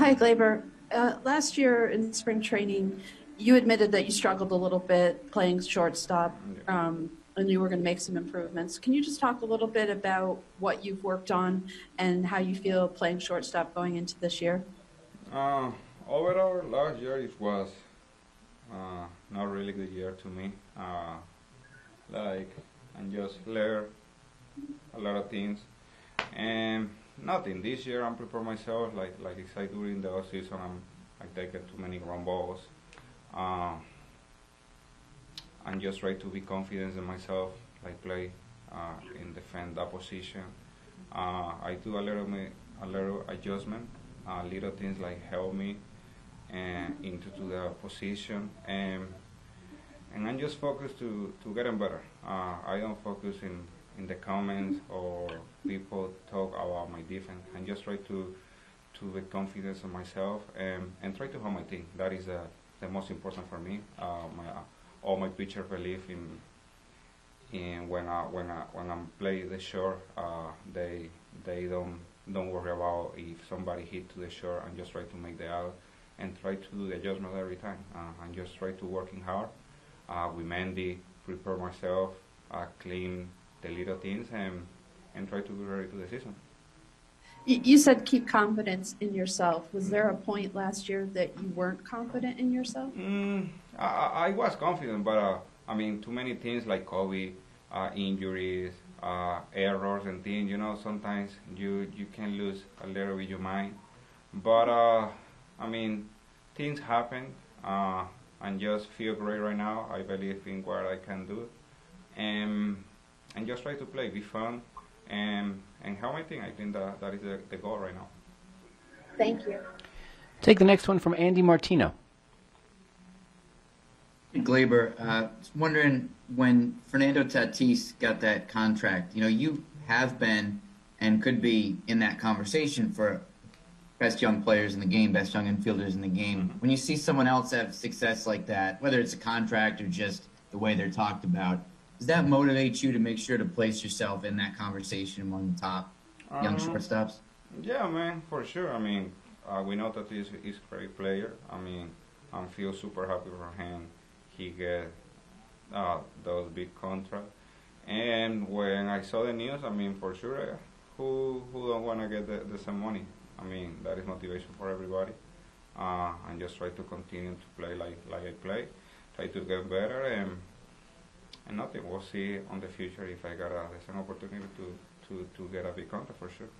Hi, Gleyber. Last year in spring training, you admitted that you struggled a little bit playing shortstop, and you were going to make some improvements. Can you just talk a little bit about what you've worked on and how you feel playing shortstop going into this year? Overall, last year it was not really good year to me. And just learned a lot of things. And nothing this year. I'm preparing myself like I do in the off season. I take too many ground balls. And just try to be confident in myself. Like play and defend that position. I do a little adjustment. Little things like help me into the position, and I'm just focused to getting better. I don't focus in the comments or people talk about my defense. I just try to be confident in myself and try to help my team. That is the most important for me. All my pitchers believe in when I play the short, they don't worry about if somebody hit to the short. I'm just try to make the out and try to do the adjustment every time. I'm just try to working hard with Mendy, prepare myself, clean the little things, and try to be ready to the season. You said keep confidence in yourself. Was there a point last year that you weren't confident in yourself? I was confident, but I mean, too many things like COVID, injuries, errors and things, you know, sometimes you can lose a little bit your mind. But I mean, things happen, and just feel great right now. I believe in what I can do, and just try to play, be fun, and help my team. I think that is the goal right now. Thank you. Take the next one from Andy Martino. Gleyber, I was wondering, when Fernando Tatís got that contract, you know, you have been and could be in that conversation for best young players in the game, best young infielders in the game. Mm-hmm. When you see someone else have success like that, whether it's a contract or just the way they're talked about, does that motivate you to make sure to place yourself in that conversation among the top young shortstops? Yeah, man, for sure. I mean, we know Tatís is a great player. I mean, I feel super happy for him. He get those big contracts, and when I saw the news, I mean, for sure, who don't want to get the same money? I mean, that is motivation for everybody, and just try to continue to play like I play, try to get better, and nothing. We'll see on the future if I got the same opportunity to get a big contract for sure.